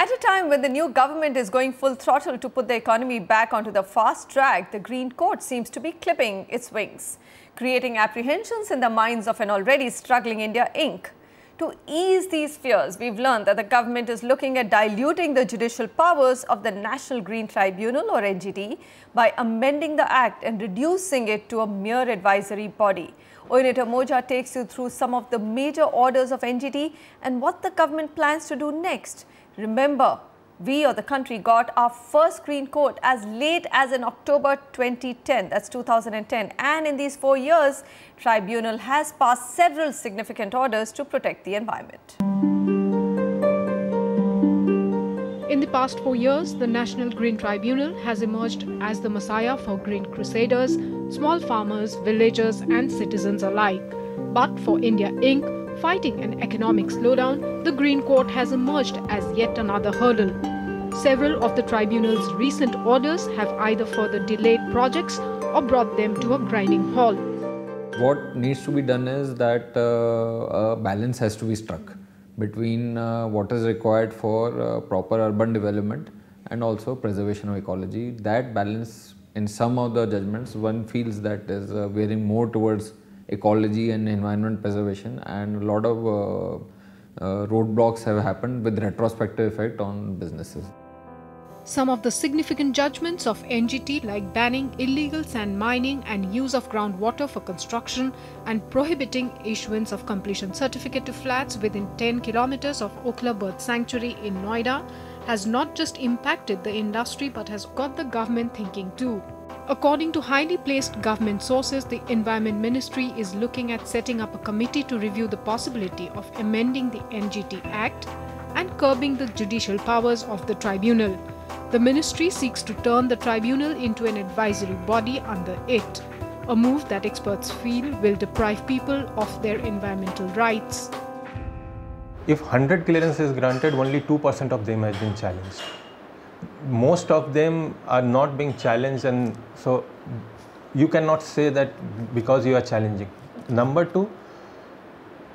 At a time when the new government is going full throttle to put the economy back onto the fast track, the Green Court seems to be clipping its wings, creating apprehensions in the minds of an already struggling India Inc. To ease these fears, we've learned that the government is looking at diluting the judicial powers of the National Green Tribunal or NGT by amending the act and reducing it to a mere advisory body. Oinita Moja takes you through some of the major orders of NGT and what the government plans to do next. Remember, we or the country got our first Green Court as late as in October 2010, that's 2010. And in these 4 years, Tribunal has passed several significant orders to protect the environment. In the past 4 years, the National Green Tribunal has emerged as the messiah for green crusaders, small farmers, villagers and citizens alike. But for India Inc., fighting an economic slowdown, the Green Court has emerged as yet another hurdle. Several of the tribunal's recent orders have either further delayed projects or brought them to a grinding halt. What needs to be done is that a balance has to be struck between what is required for proper urban development and also preservation of ecology. That balance, in some of the judgments, one feels that is veering more towards ecology and environment preservation, and a lot of roadblocks have happened with retrospective effect on businesses. Some of the significant judgments of NGT, like banning illegal sand mining and use of groundwater for construction and prohibiting issuance of completion certificate to flats within 10 kilometers of Okhla Bird Sanctuary in Noida, has not just impacted the industry but has got the government thinking too. According to highly placed government sources, the Environment Ministry is looking at setting up a committee to review the possibility of amending the NGT Act and curbing the judicial powers of the tribunal. The ministry seeks to turn the tribunal into an advisory body under it, a move that experts feel will deprive people of their environmental rights. If 100 clearances granted, only 2% of them has been challenged. Most of them are not being challenged, and so you cannot say that because you are challenging. Number two,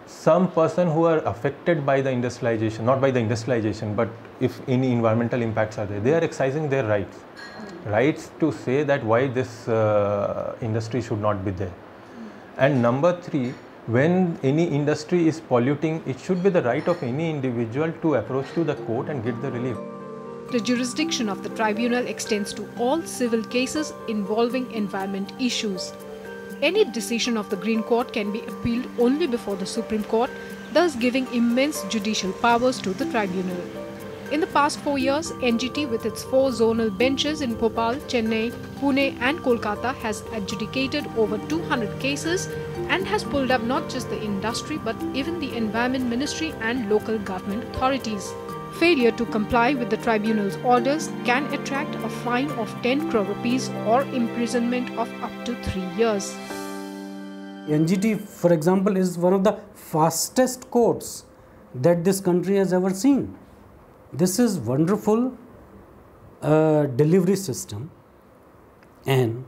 some person who are affected by the industrialization, not by the industrialization, but if any environmental impacts are there, they are exercising their rights. Rights to say that why this industry should not be there. And number three, when any industry is polluting, it should be the right of any individual to approach to the court and get the relief. The jurisdiction of the tribunal extends to all civil cases involving environment issues. Any decision of the Green Court can be appealed only before the Supreme Court, thus giving immense judicial powers to the tribunal. In the past 4 years, NGT with its 4 zonal benches in Bhopal, Chennai, Pune and Kolkata has adjudicated over 200 cases and has pulled up not just the industry but even the Environment Ministry and local government authorities. Failure to comply with the tribunal's orders can attract a fine of 10 crore rupees or imprisonment of up to 3 years. NGT, for example, is one of the fastest courts that this country has ever seen. This is wonderful delivery system, and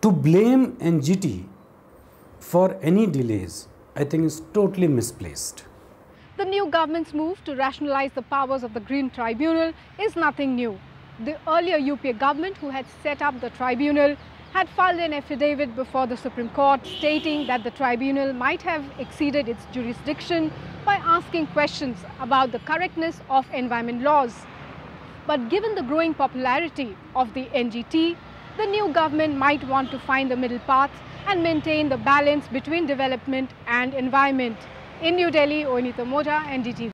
to blame NGT for any delays, I think, is totally misplaced. The new government's move to rationalize the powers of the Green Tribunal is nothing new. The earlier UPA government, who had set up the tribunal, had filed an affidavit before the Supreme Court stating that the tribunal might have exceeded its jurisdiction by asking questions about the correctness of environment laws. But given the growing popularity of the NGT, the new government might want to find the middle path and maintain the balance between development and environment. In New Delhi, Oinita Moja, NDTV.